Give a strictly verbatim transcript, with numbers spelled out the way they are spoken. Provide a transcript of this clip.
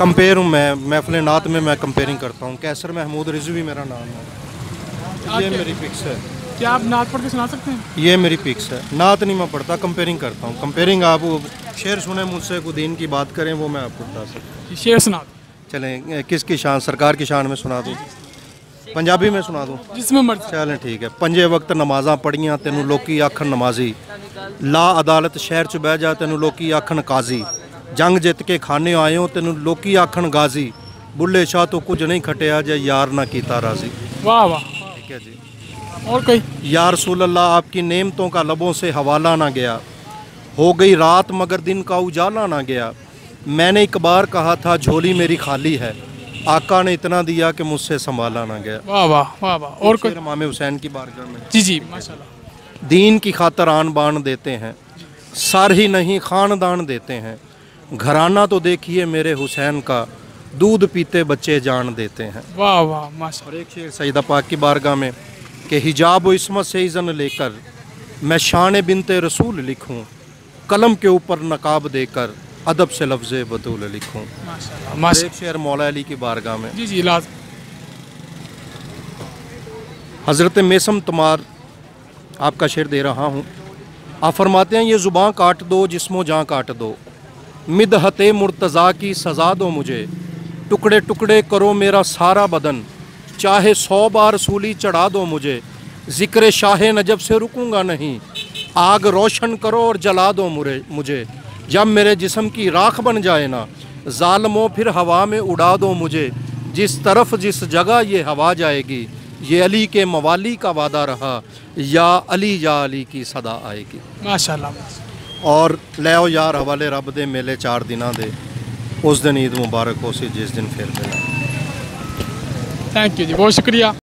Compare हूँ मैं महफिल नात में, मैं कंपेयरिंग करता हूँ। कैसर महमूद रिजवी मेरा नाम है, ये मेरी पिक्स है। क्या आप नात पढ़ के सुना सकते हैं? ये मेरी पिक्स है, नात नहीं मैं पढ़ता, कंपेयरिंग करता हूँ। कंपेयरिंग आप शेर सुने मुझसे, को दीन की बात करें, वो मैं आपको बता सकता हूँ। शेर सुना चलें, किसकी शान? सरकार की शान में सुना दूँ, पंजाबी में सुना दूँ, जिसमें मर्जी। चलें ठीक है। पंजे वक्त नमाजा पढ़ियाँ तेनू लोकी आखन नमाजी, ला अदालत शहर च बह जा तेनू लोकी आखन काजी, जंग जित के खाने आए हो तेनू लोकी आखन गाजी, बुल्ले शाह तो कुछ नहीं खटिया जे यार ना कीता राजी। वाह वाह, ठीक है जी। और कई या रसूल अल्लाह आपकी नेमतों का लबों से हवाला ना गया, हो गई रात मगर दिन का उजाला ना गया, मैंने एक बार कहा था झोली मेरी खाली है, आका ने इतना दिया कि मुझसे संभाला ना गया। वाह वाह वाह वाह। और कोई? इमाम हुसैन की बारगाह में। जी जी माशाल्लाह। दीन की खातर आन बान देते हैं, सर ही नहीं खानदान देते हैं, घराना तो देखिए मेरे हुसैन का, दूध पीते बच्चे जान देते हैं। वाह वाह माशाल्लाह। एक शेर सैयद पाक की बारगाह में कि हिजाब व इस्मत से इज़न लेकर मैं शान बिनते रसूल लिखूँ, कलम के ऊपर नकाब देकर अदब से लफ्ज़ बतूल लिखूँ। एक शेर मौला अली की बारगाह में। जी जी लाज। हजरत मैसम तमार आपका शेर दे रहा हूँ। आप फरमाते हैं, ये ज़ुबाँ काट दो जिस्मो जाँ काट दो, मिदहते मुर्तजा की सज़ा दो मुझे, टुकड़े टुकड़े करो मेरा सारा बदन, चाहे सौ बार सूली चढ़ा दो मुझे, ज़िक्र शाहे नजब से रुकूँगा नहीं, आग रोशन करो और जला दो मुझे, जब मेरे जिस्म की राख बन जाए ना जालमो, फिर हवा में उड़ा दो मुझे, जिस तरफ जिस जगह ये हवा जाएगी, ये अली के मवाली का वादा रहा, या अली या अली की सदा आएगी। माशाल्लाह। और लो यार हवाले रब दे मेले चार दिना दे, उस दिन ईद मुबारक हो सी जिस दिन फिर मिला। थैंक यू जी, बहुत शुक्रिया।